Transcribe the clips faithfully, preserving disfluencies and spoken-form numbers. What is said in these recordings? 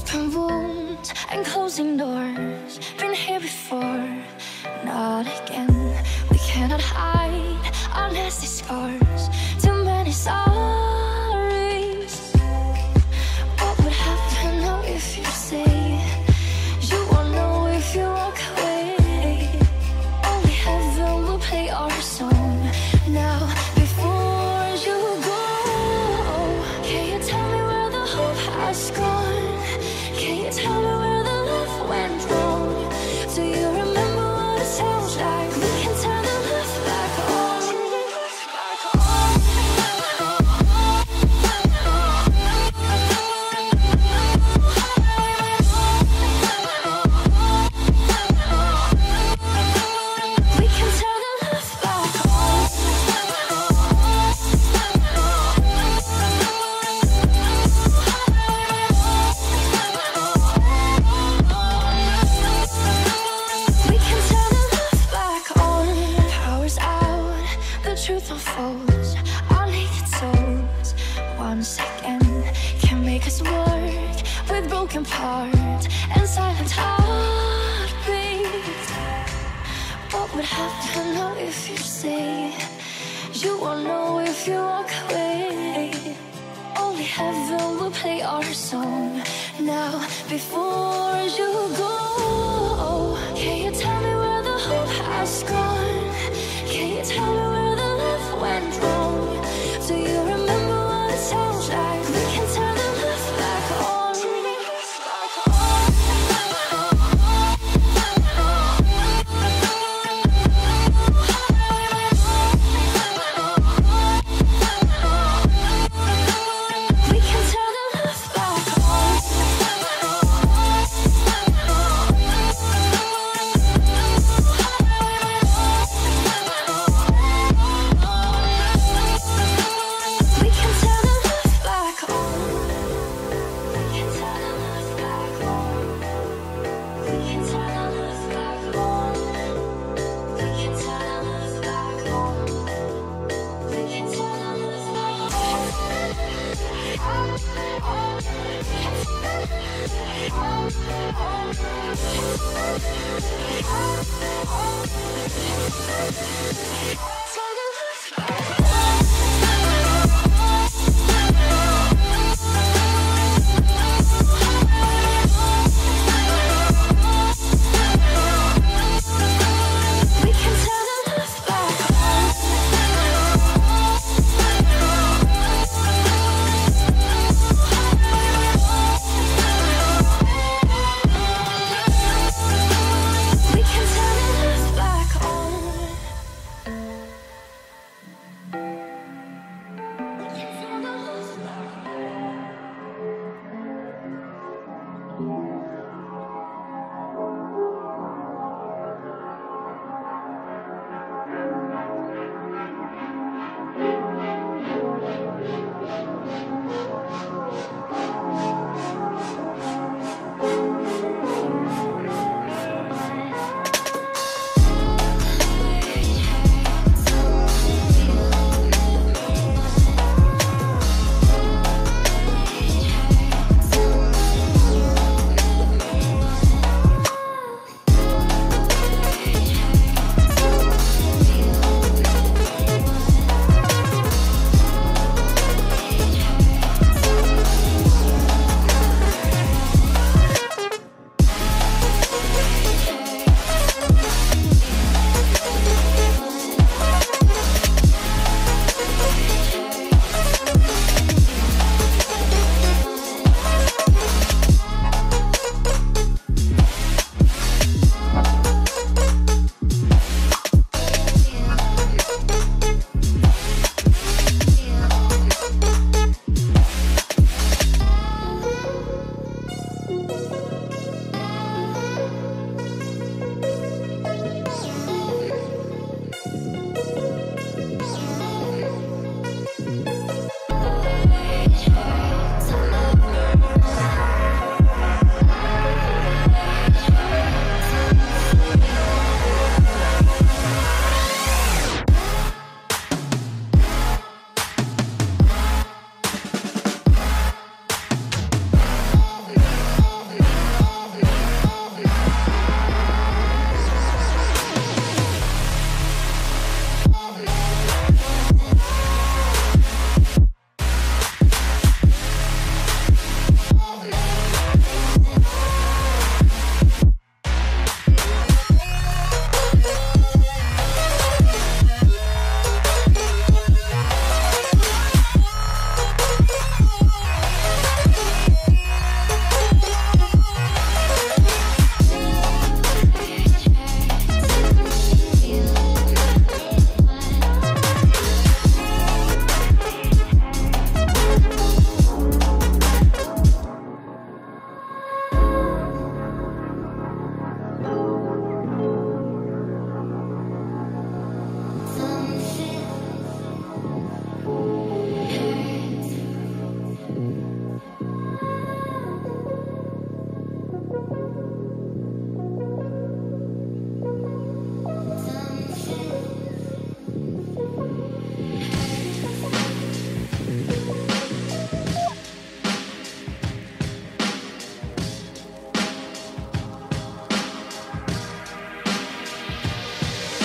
Open wounds and closing doors. Been here before, not again. We cannot hide our nasty scars. Too many sorries. What would happen now if you say you won't know if you walk away? Only heaven will play our song now. Before you go, can you tell me where the hope has gone? Tell me where the love went wrong. Do you remember what it sounds like? We can turn the love back on. We can turn the love back on. Truth unfolds, our naked souls once again can make us work with broken parts and silent heartbeats. What would happen now if you say you won't know if you walk away? Only heaven will play our song now. Before you go, can you tell me where the hope has gone? Can you tell me where the love went wrong? Do you remember what it sounds like? We can turn the love back on. We can turn the love back on. We can turn the love back on.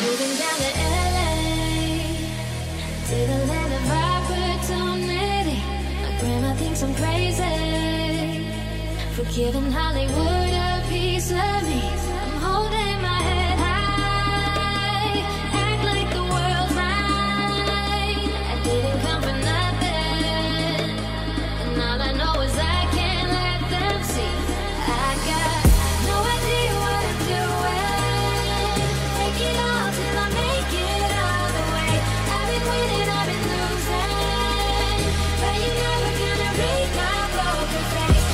Moving down to L A, to the land of opportunity. My grandma thinks I'm crazy for giving Hollywood a piece of me. I'm holding my head high, act like the world's mine. I didn't come for nothing, and all I know is I can't let them see. I got no idea what I'm doing. Make it all till I make it all the way. I've been winning, I've been losing, but you're never gonna read my poker face.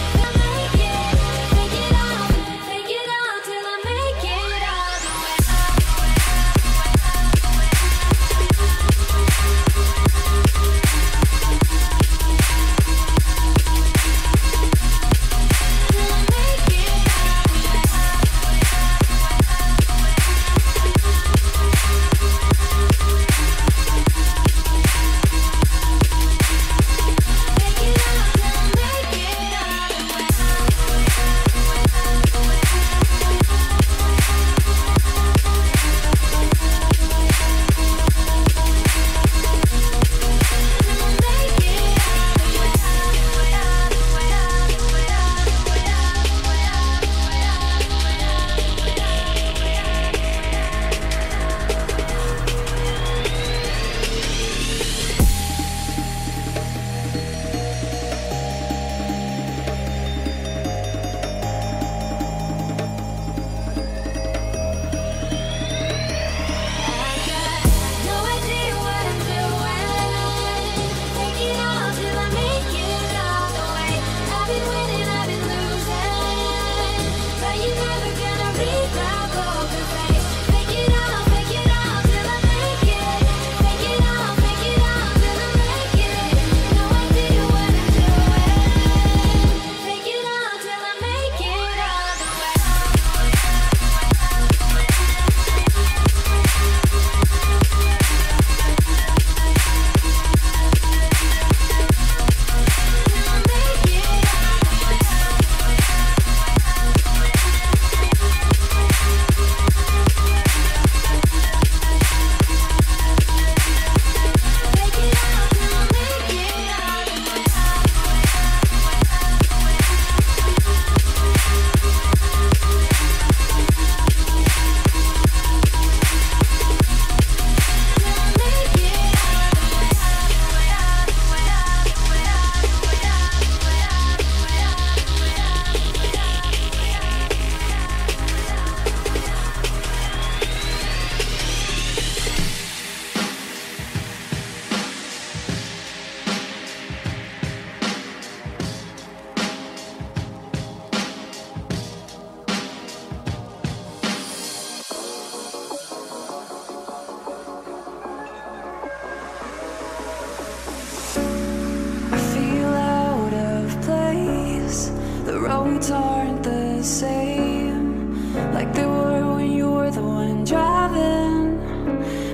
Aren't the same like they were when you were the one driving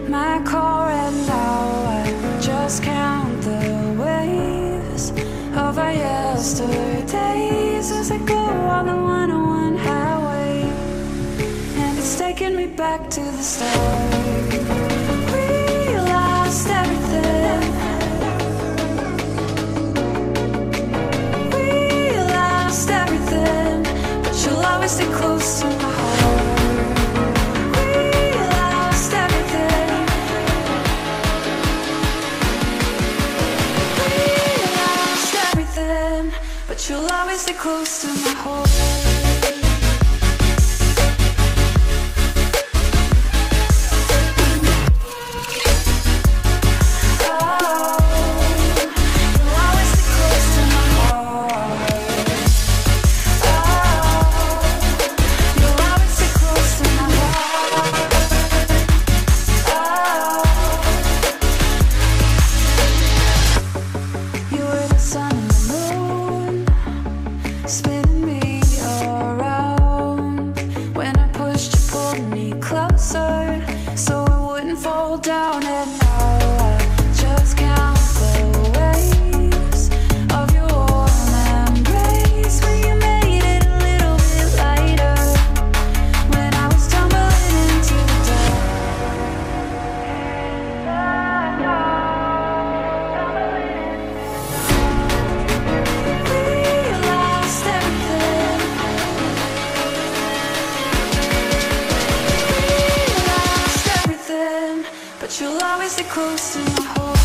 my car, and now I just count the waves of our yesterdays as I go on the one oh one highway, and it's taking me back to the start. We lost everything. Stay close to my heart. We lost everything. We lost everything, but you'll always stay close to my heart. but you'll always be close to my heart.